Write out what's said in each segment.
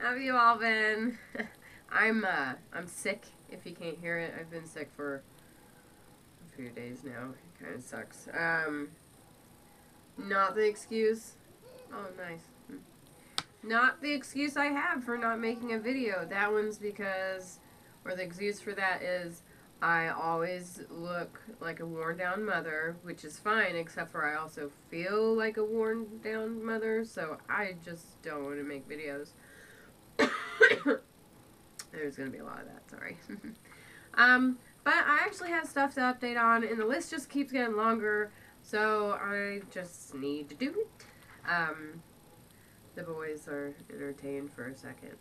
How have you all been? I'm sick, if you can't hear it. I've been sick for a few days now. It kind of sucks. Not the excuse. Oh, nice. Not the excuse I have for not making a video. That one's because, or the excuse for that is, I always look like a worn-down mother, which is fine, except for I also feel like a worn-down mother, so I just don't want to make videos. There's going to be a lot of that, sorry. But I actually have stuff to update on, and the list just keeps getting longer, so I just need to do it. The boys are entertained for a second.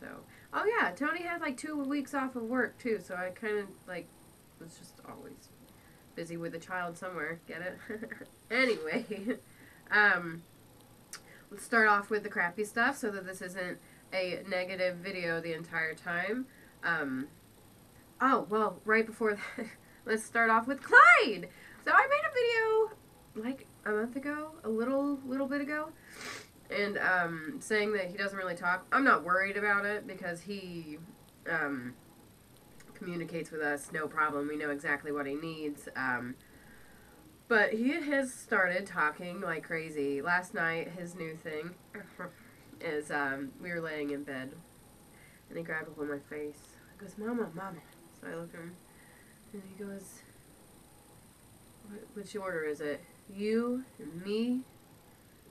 So, oh yeah, Tony had like 2 weeks off of work too, so I kind of like was just always busy with a child somewhere, get it? Anyway, let's start off with the crappy stuff so that this isn't a negative video the entire time. Oh, well, right before that, let's start off with Clyde! So I made a video like a month ago, a little bit ago. And, saying that he doesn't really talk, I'm not worried about it because he, communicates with us, no problem, we know exactly what he needs, but he has started talking like crazy. Last night, his new thing is, we were laying in bed, and he grabbed a hold of my face. He goes, "Mama, Mama." So I look at him, and he goes, "Which order is it? You and me?"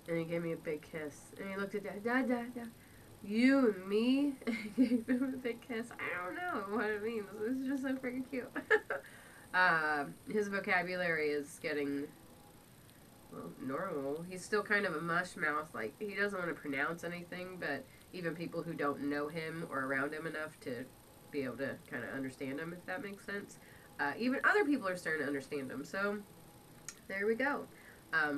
And he gave me a big kiss. And he looked at Dad, "Dad, Dad, Dad, you and me?" And he gave him a big kiss. I don't know what it means. It's just so freaking cute. His vocabulary is getting, well, normal. He's still kind of a mush mouth. Like, he doesn't want to pronounce anything, but even people who don't know him or around him enough to be able to kind of understand him, if that makes sense. Even other people are starting to understand him. So, there we go.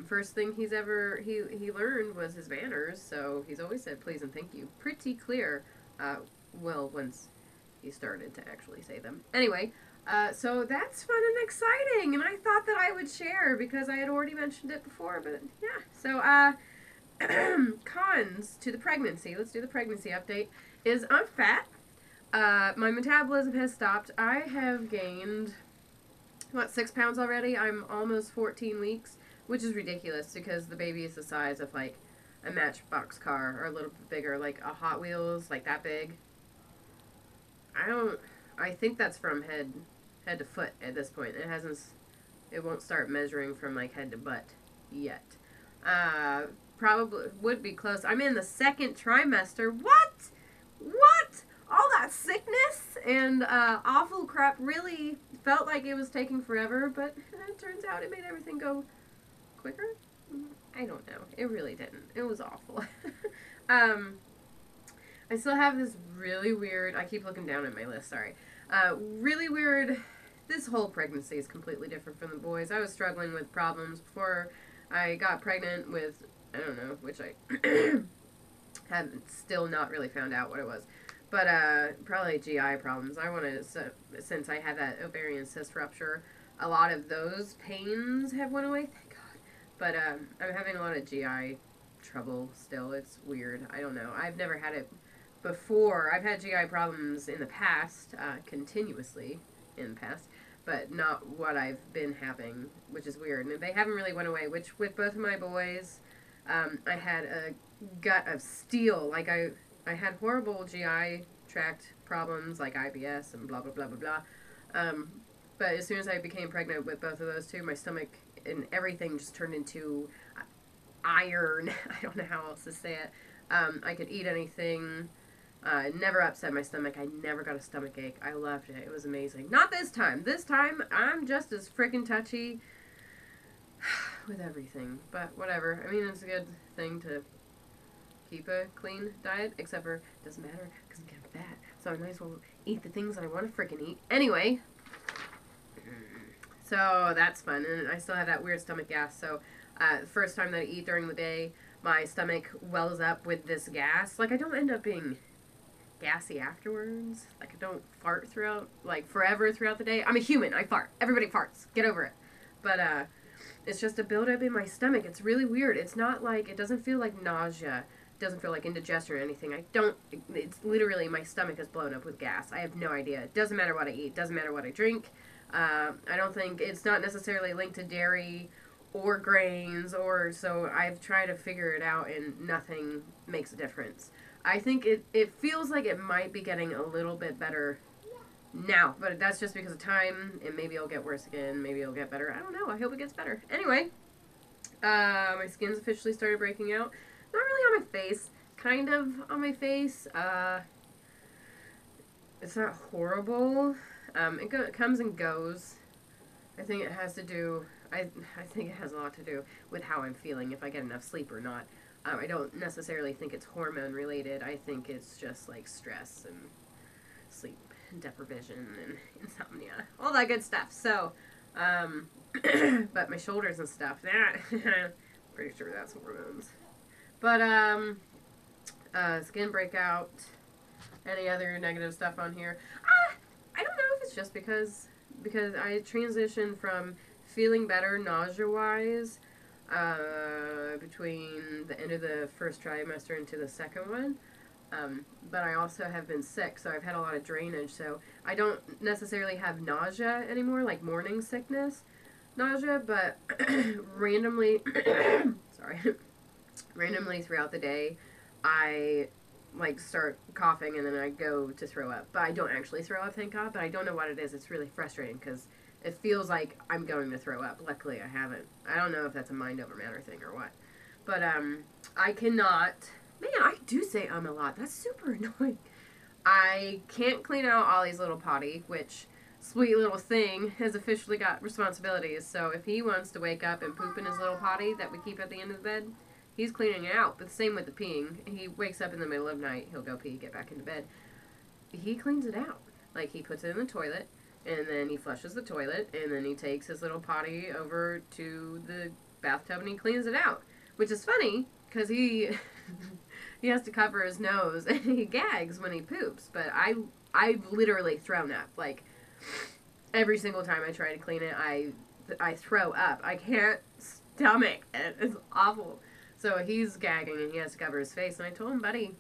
First thing he's ever, he learned was his manners, so he's always said please and thank you. Pretty clear, well, once he started to actually say them. Anyway, so that's fun and exciting, and I thought that I would share because I had already mentioned it before, but yeah. So, cons to the pregnancy, let's do the pregnancy update, is I'm fat, my metabolism has stopped, I have gained, what, 6 pounds already? I'm almost 14 weeks. Which is ridiculous because the baby is the size of like a Matchbox car or a little bit bigger, like a Hot Wheels, like that big. I think that's from head to foot at this point. It won't start measuring from like head to butt yet. Probably would be close. I'm in the second trimester. What? All that sickness and awful crap really felt like it was taking forever, but it turns out it made everything go quicker? I don't know. It really didn't. It was awful. I still have this really weird, I keep looking down at my list, sorry. Really weird, this whole pregnancy is completely different from the boys. I was struggling with problems before I got pregnant with, I don't know, which I haven't, still not really found out what it was. But probably GI problems. I wanted, since I had that ovarian cyst rupture, a lot of those pains have went away. Thank God. But I'm having a lot of GI trouble still. It's weird. I don't know. I've never had it before. I've had GI problems in the past, continuously in the past, but not what I've been having, which is weird. And they haven't really went away, which with both of my boys, I had a gut of steel. Like, I had horrible GI tract problems like IBS and blah, blah, blah, blah, blah. But as soon as I became pregnant with both of those two, my stomach and everything just turned into iron. I don't know how else to say it. I could eat anything. It never upset my stomach. I never got a stomach ache. I loved it. It was amazing. Not this time. This time, I'm just as freaking touchy with everything. But whatever. I mean, it's a good thing to keep a clean diet, except for it doesn't matter because I'm getting fat. So I might as well eat the things that I want to freaking eat. Anyway. So that's fun, and I still have that weird stomach gas, so the first time that I eat during the day, my stomach wells up with this gas. Like, I don't end up being gassy afterwards. Like, I don't fart throughout, like, forever throughout the day. I'm a human. I fart. Everybody farts. Get over it. But it's just a buildup in my stomach. It's really weird. It's not like, it doesn't feel like nausea doesn't feel like indigestion or anything. It's literally my stomach is blown up with gas. I have no idea. It doesn't matter what I eat. Doesn't matter what I drink. I don't think, it's not necessarily linked to dairy or grains, or so I've tried to figure it out and nothing makes a difference. I think it feels like it might be getting a little bit better now, but that's just because of time, and maybe it'll get worse again, maybe it'll get better. I don't know. I hope it gets better. Anyway, my skin's officially started breaking out. Not really on my face, kind of on my face. It's not horrible. It comes and goes. I think it has to do, I think it has a lot to do with how I'm feeling, if I get enough sleep or not. I don't necessarily think it's hormone related. I think it's just like stress and sleep and deprivation and insomnia, all that good stuff. So, but my shoulders and stuff, pretty sure that's hormones. But, skin breakout, any other negative stuff on here? I don't know if it's just because I transitioned from feeling better nausea-wise between the end of the first trimester into the second one, but I also have been sick, so I've had a lot of drainage, so I don't necessarily have nausea anymore, like morning sickness nausea, but randomly, sorry, randomly throughout the day, I start coughing and then I go to throw up, but I don't actually throw up, thank God. But I don't know what it is. It's really frustrating because it feels like I'm going to throw up. Luckily I haven't. I don't know if that's a mind over matter thing or what, but I cannot, man, I do say a lot. That's super annoying. I can't clean out Ollie's little potty, which sweet little thing has officially got responsibilities, so if he wants to wake up and poop in his little potty that we keep at the end of the bed, he's cleaning it out. But the same with the peeing. He wakes up in the middle of night, he'll go pee, get back into bed. He cleans it out. Like, he puts it in the toilet, and then he flushes the toilet, and then he takes his little potty over to the bathtub and he cleans it out. Which is funny, because he has to cover his nose, and he gags when he poops. But I've literally thrown up. Like, every single time I try to clean it, I throw up. I can't stomach it. It's awful. So he's gagging and he has to cover his face, and I told him, buddy,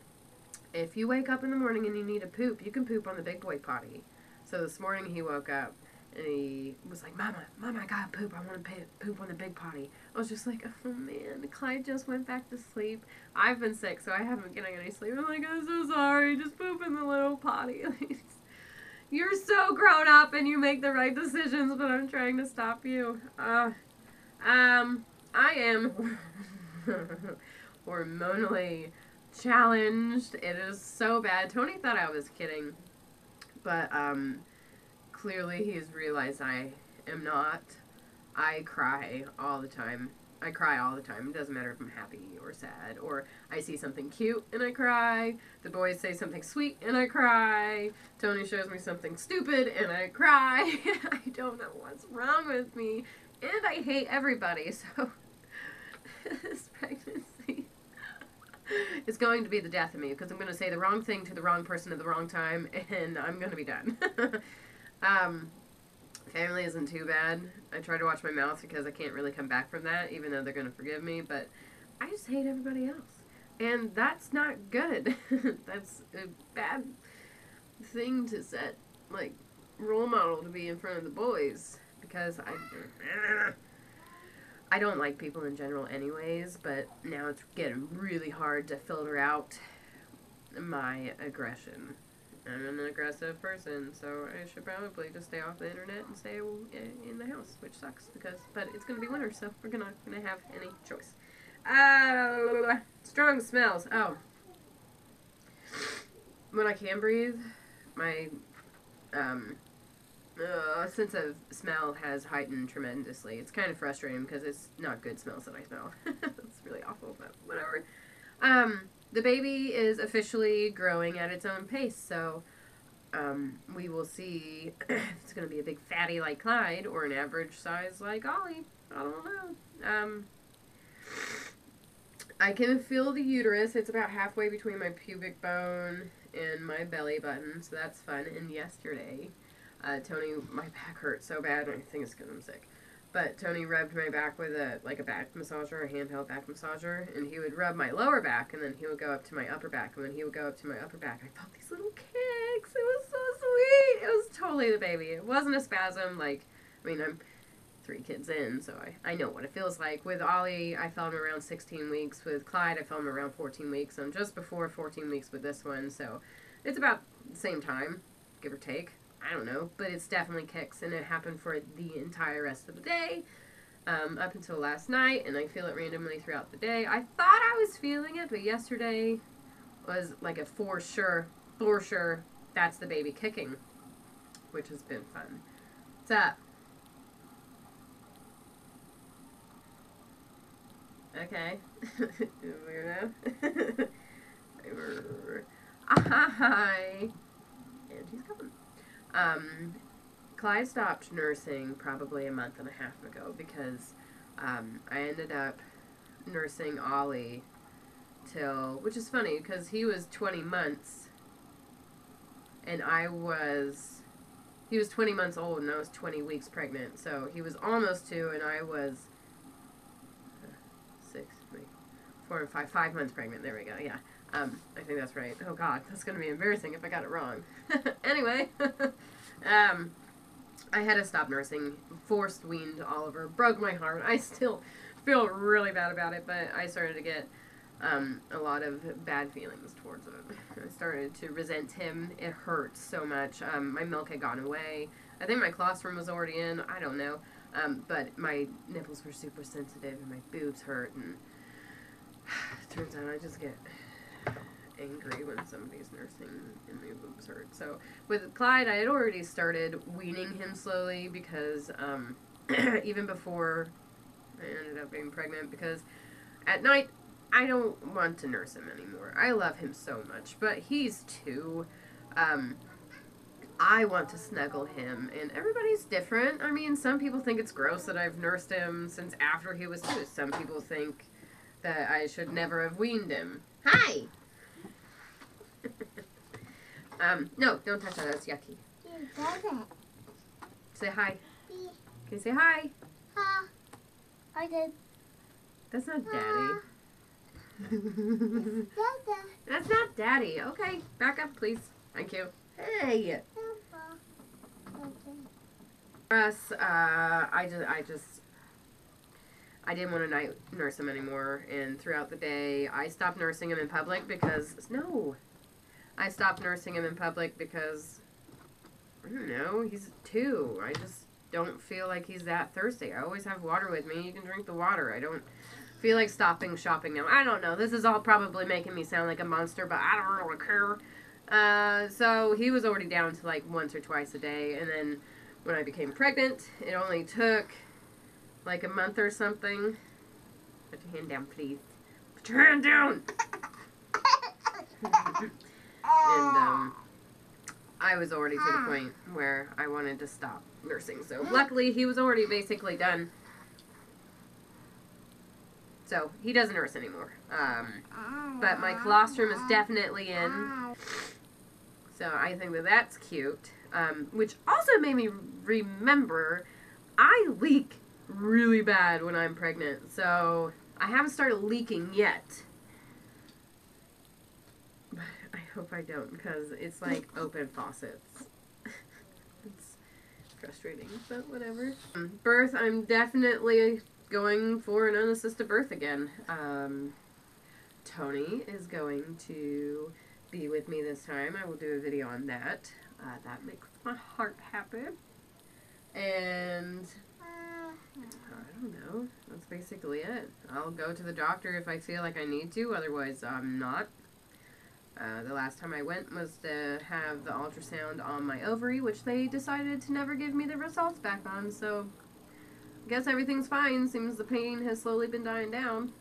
if you wake up in the morning and you need to poop, you can poop on the big boy potty. So this morning he woke up and he was like, Mama, I gotta poop. I want to poop on the big potty. I was just like, oh man, Clyde just went back to sleep. I've been sick, so I haven't been getting any sleep. I'm like, I'm so sorry, just poop in the little potty. You're so grown up and you make the right decisions, but I'm trying to stop you. I am hormonally challenged. It is so bad. Tony thought I was kidding, but clearly he's realized I am not. I cry all the time. It doesn't matter if I'm happy or sad, or I see something cute and I cry. The boys say something sweet and I cry. Tony shows me something stupid and I cry. I don't know what's wrong with me, and I hate everybody, so this pregnancy is going to be the death of me, because I'm going to say the wrong thing to the wrong person at the wrong time, and I'm going to be done. Family isn't too bad. I try to watch my mouth because I can't really come back from that, even though they're going to forgive me, but I just hate everybody else, and that's not good. That's a bad thing to set, like, role model to be in front of the boys, because I don't like people in general anyways, but now it's getting really hard to filter out my aggression. I'm an aggressive person, so I should probably just stay off the internet and stay in the house, which sucks, but it's going to be winter, so we're not going to have any choice. Strong smells. Oh. When I can breathe, my sense of smell has heightened tremendously. It's kind of frustrating because it's not good smells that I smell. It's really awful, but whatever. The baby is officially growing at its own pace, so we will see if it's going to be a big fatty like Clyde or an average size like Ollie. I don't know. I can feel the uterus. It's about halfway between my pubic bone and my belly button, so that's fun. And yesterday, Tony, my back hurts so bad, and I think it's because I'm sick. But Tony rubbed my back with a back massager, a handheld back massager, and he would rub my lower back, and then he would go up to my upper back, and when he would go up to my upper back, I felt these little kicks. It was so sweet. It was totally the baby. It wasn't a spasm. Like, I mean, I'm 3 kids in, so I know what it feels like. With Ollie, I felt him around 16 weeks. With Clyde, I felt him around 14 weeks. I'm just before 14 weeks with this one, so it's about the same time, give or take. I don't know, but it's definitely kicks, and it happened for the entire rest of the day, up until last night, and I feel it randomly throughout the day. I thought I was feeling it, but yesterday was like a for sure, that's the baby kicking, which has been fun. What's up? Okay. Weirdo. Hi. And he's gone. Clyde stopped nursing probably a month and a half ago because I ended up nursing Ollie till, which is funny because he was 20 months and he was 20 months old and I was 20 weeks pregnant. So he was almost 2 and I was 5 months pregnant. There we go. Yeah. I think that's right. Oh God, that's going to be embarrassing if I got it wrong. Anyway, I had to stop nursing, forced weaned Oliver, broke my heart. I still feel really bad about it, but I started to get a lot of bad feelings towards it. I started to resent him. It hurt so much. My milk had gone away. I think my colostrum was already in. I don't know. But my nipples were super sensitive and my boobs hurt, and turns out I just get angry when somebody's nursing and my boobs hurt. So with Clyde, I had already started weaning him slowly because even before I ended up being pregnant, because at night I don't want to nurse him anymore. I love him so much, but he's 2. I want to snuggle him, and everybody's different. I mean, some people think it's gross that I've nursed him since after he was 2. Some people think that I should never have weaned him. Hi! No, don't touch that. That's yucky. He doesn't. Say hi. He. Can you say hi? Ha. I did. That's not Daddy. That's not Daddy. Okay, back up, please. Thank you. Hey! For us, I didn't want to night nurse him anymore, and throughout the day, I stopped nursing him in public because, I don't know, he's 2. I just don't feel like he's that thirsty. I always have water with me. You can drink the water. I don't feel like stopping shopping now. I don't know. This is all probably making me sound like a monster, but I don't really care. So he was already down to like once or twice a day, and then when I became pregnant, it only took like a month or something. Put your hand down, please. Put your hand down! And I was already to the point where I wanted to stop nursing, so luckily he was already basically done. So he doesn't nurse anymore. But my colostrum is definitely in. So I think that that's cute, which also made me remember I leak really bad when I'm pregnant, so I haven't started leaking yet, but I hope I don't, because it's like open faucets. It's frustrating, but whatever. Birth, I'm definitely going for an unassisted birth again. Tony is going to be with me this time. I will do a video on that. That makes my heart happy. And I don't know. That's basically it. I'll go to the doctor if I feel like I need to. Otherwise, I'm not. The last time I went was to have the ultrasound on my ovary, which they decided to never give me the results back on. So I guess everything's fine. Seems the pain has slowly been dying down.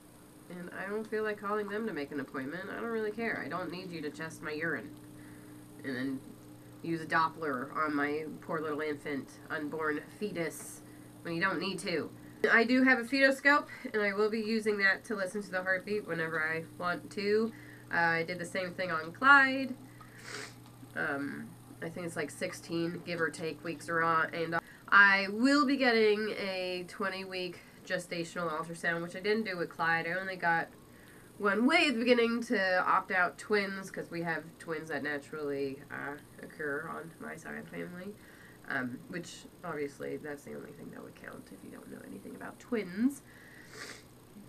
And I don't feel like calling them to make an appointment. I don't really care. I don't need you to test my urine. And then use a Doppler on my poor little infant, unborn fetus, when you don't need to. I do have a fetoscope, and I will be using that to listen to the heartbeat whenever I want to. I did the same thing on Clyde. I think it's like 16, give or take, weeks, and I will be getting a 20-week gestational ultrasound, which I didn't do with Clyde. I only got one way at the beginning to opt out twins, because we have twins that naturally occur on my side of the family, which obviously that's the only thing that would count if you don't know anything about twins.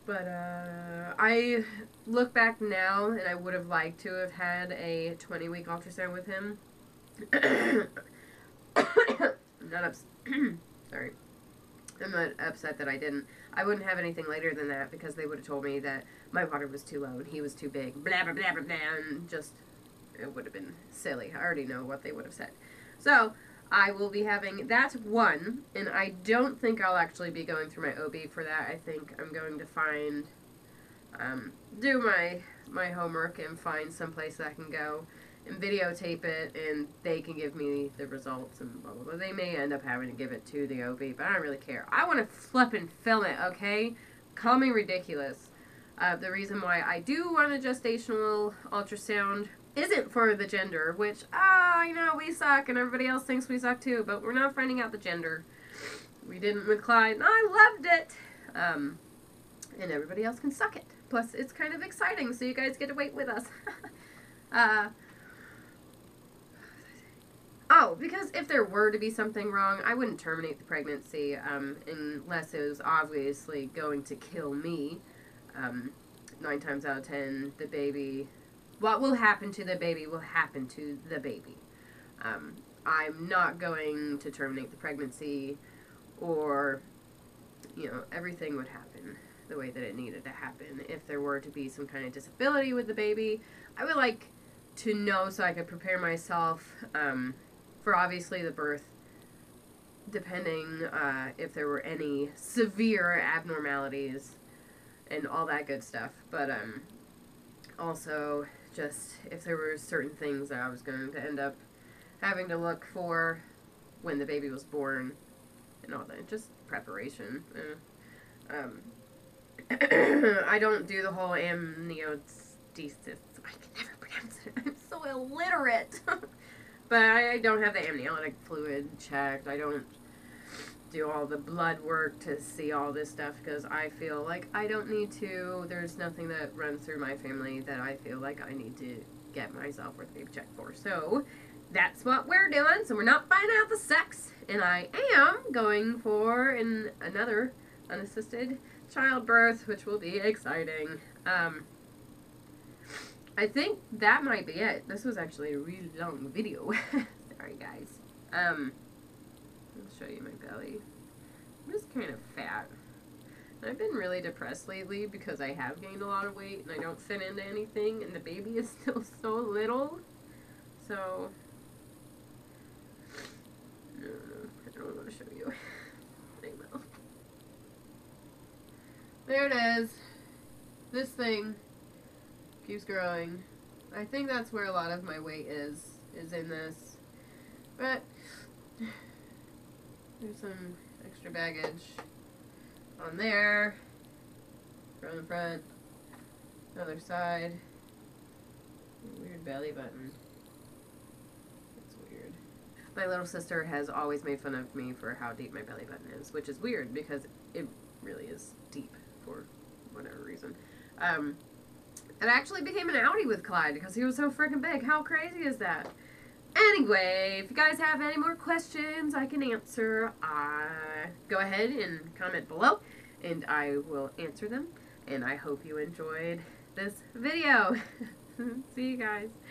But I look back now, and I would have liked to have had a 20-week ultrasound with him. Sorry. I'm not upset that I didn't. I wouldn't have anything later than that because they would have told me that my water was too low and he was too big. Blah, blah, blah, blah, blah. And just, it would have been silly. I already know what they would have said. So, I will be having that one, and I don't think I'll actually be going through my OB for that. I think I'm going to find, do my homework and find someplace that I can go and videotape it, and they can give me the results and blah, blah, blah. They may end up having to give it to the OB, but I don't really care. I want to flip and film it, okay? Call me ridiculous. The reason why I do want a gestational ultrasound isn't for the gender, which, you know, we suck, and everybody else thinks we suck too, but we're not finding out the gender. We didn't with Clyde, and I loved it! And everybody else can suck it. Plus, it's kind of exciting, so you guys get to wait with us. Oh, because if there were to be something wrong, I wouldn't terminate the pregnancy unless it was obviously going to kill me. 9 times out of 10, the baby... what will happen to the baby will happen to the baby. I'm not going to terminate the pregnancy or, you know, everything would happen the way that it needed to happen. If there were to be some kind of disability with the baby, I would like to know so I could prepare myself for obviously the birth, depending if there were any severe abnormalities and all that good stuff. But also just if there were certain things that I was going to end up having to look for when the baby was born and all that, just preparation. I don't do the whole amniocentesis. I can never pronounce it. I'm so illiterate. But I don't have the amniotic fluid checked. I don't do all the blood work to see all this stuff because I feel like I don't need to. There's nothing that runs through my family that I feel like I need to get myself or the baby checked for. So that's what we're doing. So we're not finding out the sex. And I am going for another unassisted childbirth, which will be exciting. I think that might be it. This was actually a really long video. Sorry, guys. I'll show you my belly. I'm just kind of fat. And I've been really depressed lately because I have gained a lot of weight and I don't fit into anything and the baby is still so little. So, no, I don't want to show you. I will. There it is. This thing keeps growing. I think that's where a lot of my weight is in this. But there's some extra baggage on there, from the front, other side, weird belly button. That's weird. My little sister has always made fun of me for how deep my belly button is, which is weird because it really is deep for whatever reason. It actually became an outie with Clyde because he was so freaking big. How crazy is that? Anyway, if you guys have any more questions I can answer, go ahead and comment below, and I will answer them, and I hope you enjoyed this video. See you guys.